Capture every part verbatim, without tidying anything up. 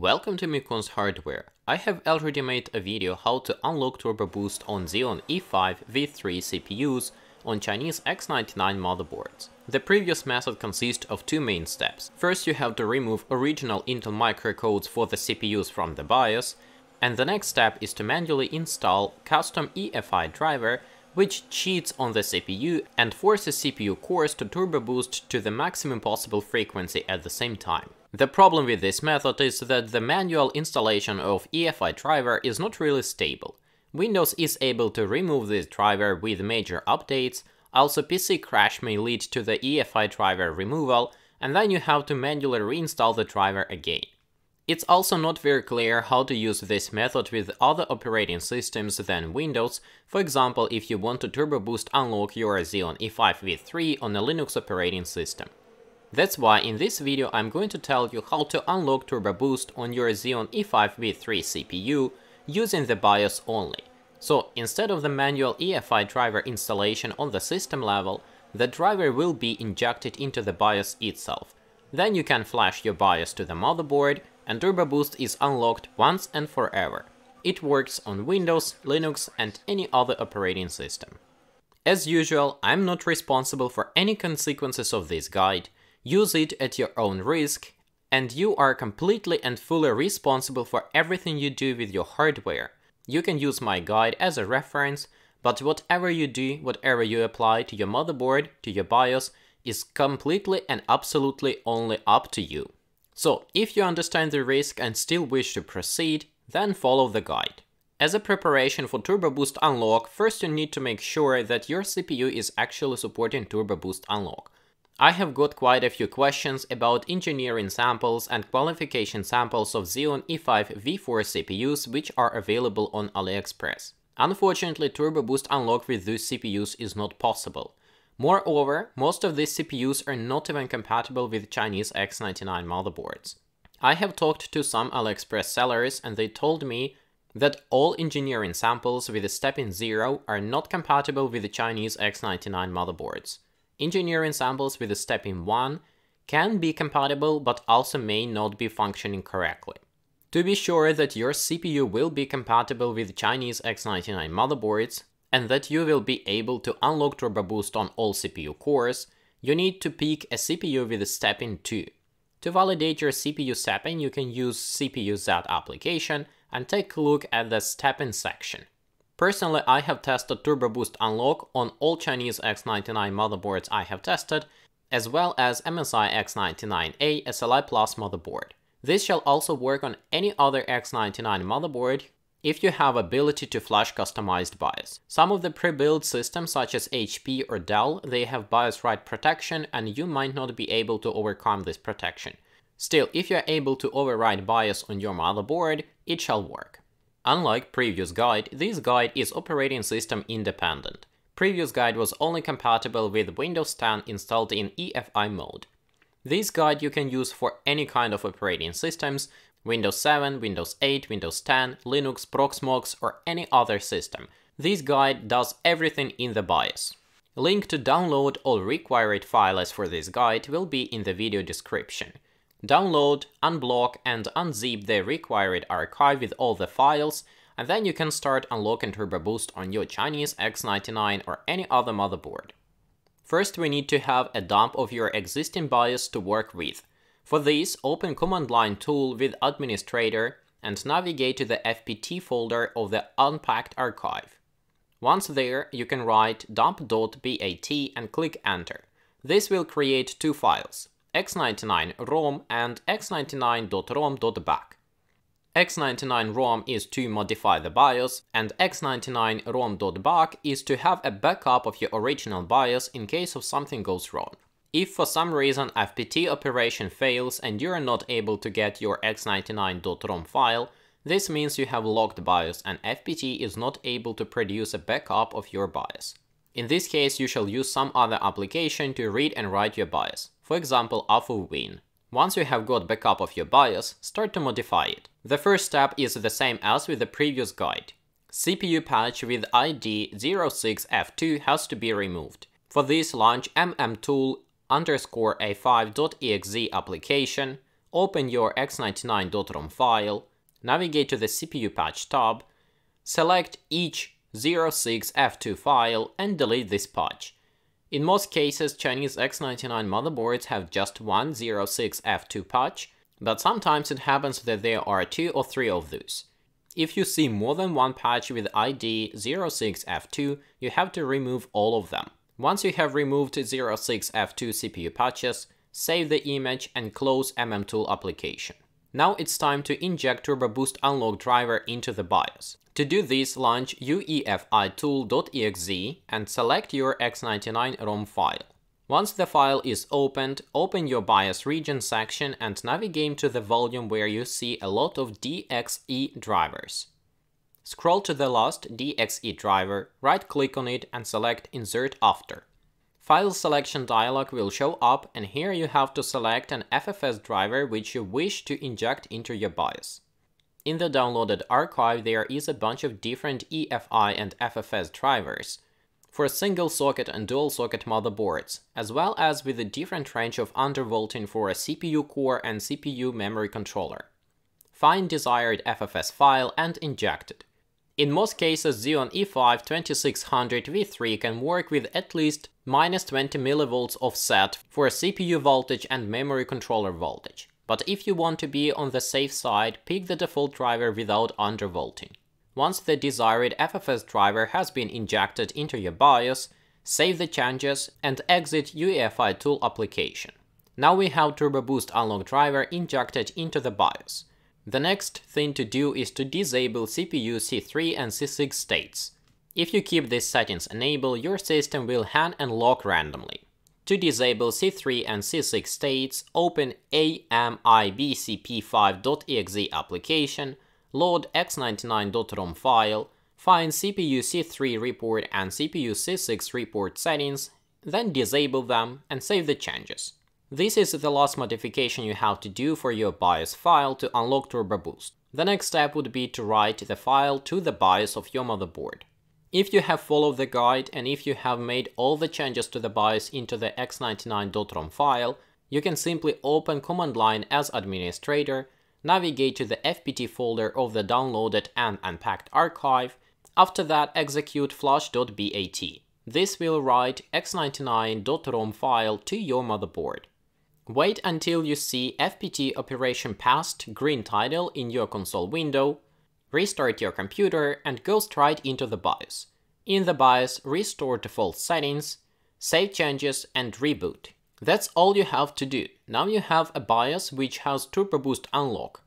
Welcome to Miyconst Hardware. I have already made a video how to unlock Turbo Boost on Xeon E five V three C P Us on Chinese X ninety-nine motherboards. The previous method consists of two main steps. First, you have to remove original Intel microcodes for the C P Us from the BIOS, and the next step is to manually install custom E F I driver, which cheats on the C P U and forces C P U cores to turbo boost to the maximum possible frequency at the same time. The problem with this method is that the manual installation of E F I driver is not really stable. Windows is able to remove this driver with major updates, also P C crash may lead to the E F I driver removal, and then you have to manually reinstall the driver again. It's also not very clear how to use this method with other operating systems than Windows. For example, if you want to turbo boost unlock your Xeon E five V three on a Linux operating system. That's why in this video I'm going to tell you how to unlock turbo boost on your Xeon E five V three C P U using the BIOS only. So instead of the manual E F I driver installation on the system level, the driver will be injected into the BIOS itself. Then you can flash your BIOS to the motherboard, and Turbo Boost is unlocked once and forever. It works on Windows, Linux, and any other operating system. As usual, I'm not responsible for any consequences of this guide. Use it at your own risk, and you are completely and fully responsible for everything you do with your hardware. You can use my guide as a reference, but whatever you do, whatever you apply to your motherboard, to your BIOS, is completely and absolutely only up to you. So, if you understand the risk and still wish to proceed, then follow the guide. As a preparation for Turbo Boost Unlock, first you need to make sure that your C P U is actually supporting Turbo Boost Unlock. I have got quite a few questions about engineering samples and qualification samples of Xeon E five V four C P Us, which are available on AliExpress. Unfortunately, Turbo Boost Unlock with these C P Us is not possible. Moreover, most of these C P Us are not even compatible with Chinese X ninety-nine motherboards. I have talked to some AliExpress sellers and they told me that all engineering samples with a step-in zero are not compatible with the Chinese X ninety-nine motherboards. Engineering samples with a step-in one can be compatible but also may not be functioning correctly. To be sure that your C P U will be compatible with Chinese X ninety-nine motherboards, and that you will be able to unlock Turbo Boost on all C P U cores, you need to pick a C P U with a step-in two. To validate your C P U step-in, you can use C P U Z application and take a look at the step-in section. Personally, I have tested Turbo Boost Unlock on all Chinese X ninety-nine motherboards I have tested, as well as M S I X ninety-nine A S L I plus motherboard. This shall also work on any other X ninety-nine motherboard, if you have ability to flash customized BIOS. Some of the pre-built systems such as H P or Dell, they have BIOS write protection and you might not be able to overcome this protection. Still, if you are able to override BIOS on your motherboard, it shall work. Unlike previous guide, this guide is operating system independent. Previous guide was only compatible with Windows ten installed in E F I mode. This guide you can use for any kind of operating systems, Windows seven, Windows eight, Windows ten, Linux, Proxmox, or any other system. This guide does everything in the BIOS. Link to download all required files for this guide will be in the video description. Download, unblock, and unzip the required archive with all the files, and then you can start unlocking Turbo Boost on your Chinese X ninety-nine or any other motherboard. First, we need to have a dump of your existing BIOS to work with. For this, open command line tool with administrator and navigate to the F P T folder of the unpacked archive. Once there, you can write dump dot B A T and click enter. This will create two files, X ninety-nine ROM and X ninety-nine dot rom dot back. X ninety-nine ROM is to modify the BIOS and X ninety-nine rom dot back is to have a backup of your original BIOS in case of something goes wrong. If for some reason F P T operation fails and you are not able to get your X ninety-nine dot rom file, this means you have locked BIOS and F P T is not able to produce a backup of your BIOS. In this case, you shall use some other application to read and write your BIOS, for example AFUWIN. Once you have got backup of your BIOS, start to modify it. The first step is the same as with the previous guide. C P U patch with I D zero six F two has to be removed. For this, launch MMTool underscore A five dot E X E application, open your X ninety-nine dot rom file, navigate to the C P U patch tab, select each zero six F two file and delete this patch. In most cases, Chinese X ninety-nine motherboards have just one zero six F two patch, but sometimes it happens that there are two or three of those. If you see more than one patch with I D zero six F two, you have to remove all of them. Once you have removed zero six F two C P U patches, save the image and close MMTool application. Now it's time to inject Turbo Boost unlock driver into the BIOS. To do this, launch uefitool dot E X E and select your X ninety-nine ROM file. Once the file is opened, open your BIOS region section and navigate to the volume where you see a lot of D X E drivers. Scroll to the last D X E driver, right-click on it and select Insert After. File selection dialog will show up and here you have to select an F F S driver which you wish to inject into your BIOS. In the downloaded archive there is a bunch of different E F I and F F S drivers for single socket and dual socket motherboards, as well as with a different range of undervolting for a C P U core and C P U memory controller. Find desired F F S file and inject it. In most cases, Xeon E five twenty-six hundred V three can work with at least minus twenty millivolts offset for a C P U voltage and memory controller voltage. But if you want to be on the safe side, pick the default driver without undervolting. Once the desired F F S driver has been injected into your BIOS, save the changes and exit uEFI tool application. Now we have Turbo Boost unlock driver injected into the BIOS. The next thing to do is to disable C P U C three and C six states. If you keep these settings enabled, your system will hand unlock randomly. To disable C three and C six states, open A M I B C P five dot E X E application, load X ninety-nine dot rom file, find C P U C three report and C P U C six report settings, then disable them and save the changes. This is the last modification you have to do for your BIOS file to unlock Turbo Boost. The next step would be to write the file to the BIOS of your motherboard. If you have followed the guide and if you have made all the changes to the BIOS into the X ninety-nine dot rom file, you can simply open command line as administrator, navigate to the F P T folder of the downloaded and unpacked archive, after that execute flush dot bat. This will write X ninety-nine dot rom file to your motherboard. Wait until you see F P T operation passed green title in your console window, restart your computer and go straight into the BIOS. In the BIOS, restore default settings, save changes and reboot. That's all you have to do. Now you have a BIOS which has Turbo Boost unlock.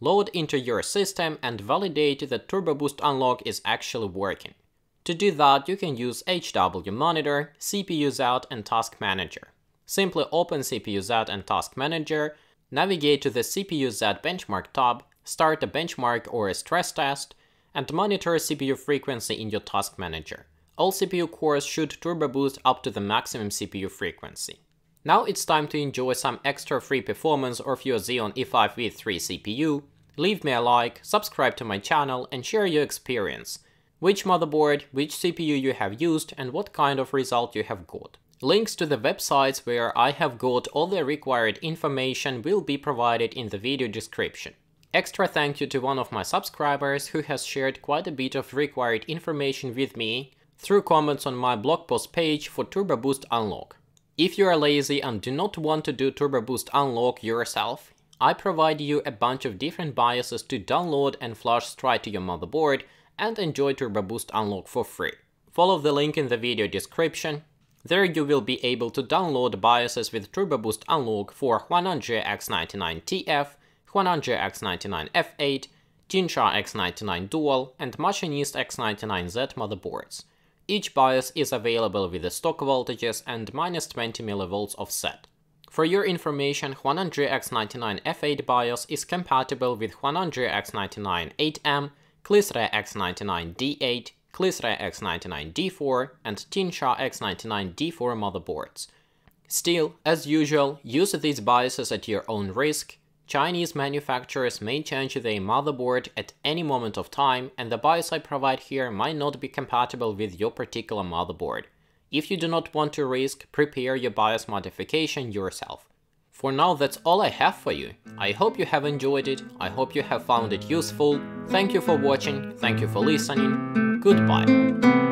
Load into your system and validate that Turbo Boost unlock is actually working. To do that, you can use H W Monitor, C P U Z and Task Manager. Simply open C P U Z and Task Manager, navigate to the C P U Z benchmark tab, start a benchmark or a stress test, and monitor C P U frequency in your Task Manager. All C P U cores should Turbo Boost up to the maximum C P U frequency. Now it's time to enjoy some extra free performance of your Xeon E five V three C P U. Leave me a like, subscribe to my channel and share your experience. Which motherboard, which C P U you have used and what kind of result you have got. Links to the websites where I have got all the required information will be provided in the video description. Extra thank you to one of my subscribers who has shared quite a bit of required information with me through comments on my blog post page for Turbo Boost Unlock. If you are lazy and do not want to do Turbo Boost Unlock yourself, I provide you a bunch of different BIOSes to download and flash straight to your motherboard and enjoy Turbo Boost Unlock for free. Follow the link in the video description. There you will be able to download BIOSes with Turbo Boost Unlock for Huananzhi X ninety-nine T F, Huananzhi X ninety-nine F eight, Jingsha X ninety-nine Dual and Miyconst X ninety-nine Z motherboards. Each BIOS is available with the stock voltages and minus twenty millivolts offset. For your information, Huananzhi X ninety-nine F eight BIOS is compatible with Huananzhi X ninety-nine eight M, Xeon X ninety-nine D eight, Xeon X ninety-nine D four and Jingsha X ninety-nine D four motherboards. Still, as usual, use these BIOSes at your own risk. Chinese manufacturers may change their motherboard at any moment of time and the BIOS I provide here might not be compatible with your particular motherboard. If you do not want to risk, prepare your BIOS modification yourself. For now, that's all I have for you. I hope you have enjoyed it, I hope you have found it useful. Thank you for watching, thank you for listening, goodbye.